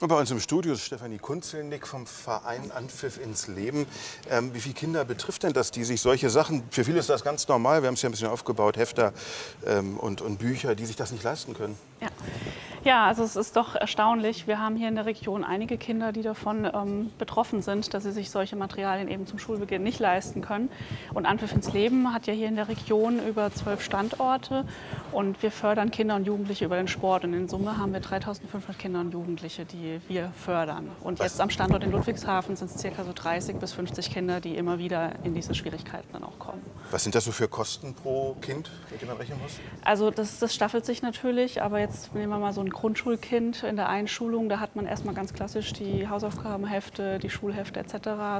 Und bei uns im Studio ist Stefanie Kunzelnick vom Verein Anpfiff ins Leben. Wie viele Kinder betrifft denn das, die sich solche Sachen, für viele ist das ganz normal, wir haben es ja ein bisschen aufgebaut, Hefter und Bücher, die sich das nicht leisten können? Ja. Ja, also es ist doch erstaunlich. Wir haben hier in der Region einige Kinder, die davon betroffen sind, dass sie sich solche Materialien eben zum Schulbeginn nicht leisten können. Und Anpfiff ins Leben hat ja hier in der Region über 12 Standorte und wir fördern Kinder und Jugendliche über den Sport. Und in Summe haben wir 3.500 Kinder und Jugendliche, die wir fördern. Und jetzt am Standort in Ludwigshafen sind es circa so 30 bis 50 Kinder, die immer wieder in diese Schwierigkeiten dann auch kommen. Was sind das so für Kosten pro Kind, mit denen man rechnen muss? Also das staffelt sich natürlich, aber jetzt nehmen wir mal so ein Grundschulkind in der Einschulung, da hat man erstmal ganz klassisch die Hausaufgabenhefte, die Schulhefte etc.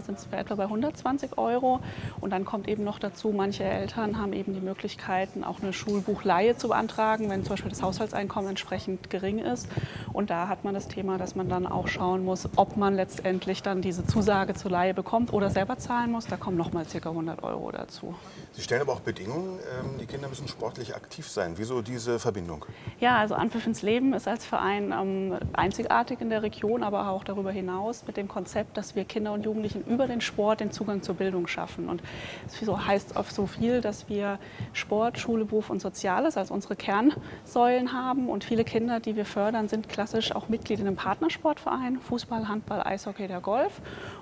sind wir etwa bei 120 €. Und dann kommt eben noch dazu, manche Eltern haben eben die Möglichkeiten, auch eine Schulbuchleihe zu beantragen, wenn zum Beispiel das Haushaltseinkommen entsprechend gering ist. Und da hat man das Thema, dass man dann auch schauen muss, ob man letztendlich dann diese Zusage zur Leihe bekommt oder selber zahlen muss. Da kommen nochmal ca. 100 € dazu. Sie stellen aber auch Bedingungen, die Kinder müssen sportlich aktiv sein. Wieso diese Verbindung? Ja, also Anpfiff ins Leben ist als Verein einzigartig in der Region, aber auch darüber hinaus mit dem Konzept, dass wir Kinder und Jugendlichen über den Sport den Zugang zur Bildung schaffen. Und das heißt auf so viel, dass wir Sport, Schule, Beruf und Soziales als unsere Kernsäulen haben. Und viele Kinder, die wir fördern, sind klassisch auch Mitglied in einem Partnersportverein, Fußball, Handball, Eishockey, der Golf.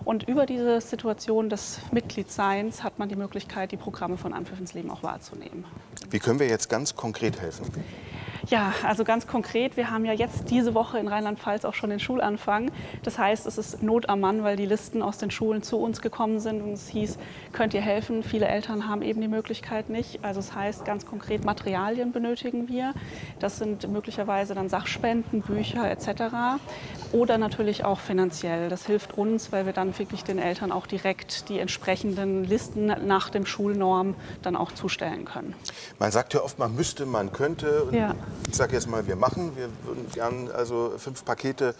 Und über diese Situation des Mitgliedsseins hat man die Möglichkeit, die Programme von Anpfiff ins Leben auch wahrzunehmen. Wie können wir jetzt ganz konkret helfen? Ja, also ganz konkret, wir haben ja jetzt diese Woche in Rheinland-Pfalz auch schon den Schulanfang. Das heißt, es ist Not am Mann, weil die Listen aus den Schulen zu uns gekommen sind und es hieß, könnt ihr helfen? Viele Eltern haben eben die Möglichkeit nicht. Also das heißt, ganz konkret Materialien benötigen wir. Das sind möglicherweise dann Sachspenden, Bücher etc. Oder natürlich auch finanziell. Das hilft uns, weil wir dann wirklich den Eltern auch direkt die entsprechenden Listen nach dem Schulnorm dann auch zustellen können. Man sagt ja oft, man müsste, man könnte. Ja. Ich sage jetzt mal, wir machen. Wir würden gerne also 5 Pakete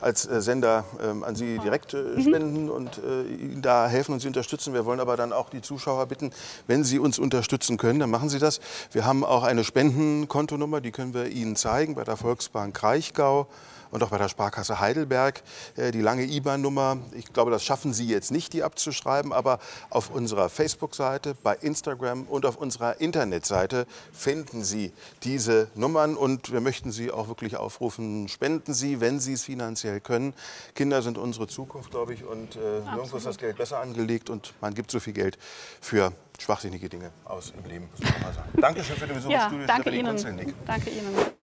als Sender an Sie direkt spenden und Ihnen da helfen und Sie unterstützen. Wir wollen aber dann auch die Zuschauer bitten, wenn Sie uns unterstützen können, dann machen Sie das. Wir haben auch eine Spendenkontonummer, die können wir Ihnen zeigen bei der Volksbank Kraichgau und auch bei der Sparkasse Heidelberg. Die lange IBAN-Nummer, ich glaube, das schaffen Sie jetzt nicht, die abzuschreiben, aber auf unserer Facebook-Seite, bei Instagram und auf unserer Internetseite finden Sie diese Nummern und wir möchten Sie auch wirklich aufrufen, spenden Sie, wenn Sie es finanziell können. Kinder sind unsere Zukunft, glaube ich, und nirgendwo ist das Geld besser angelegt und man gibt so viel Geld für schwachsinnige Dinge aus im Leben, muss man mal sagen. Dankeschön für den Besuch im Studio, Stefanie Kunzelnick. Danke Ihnen.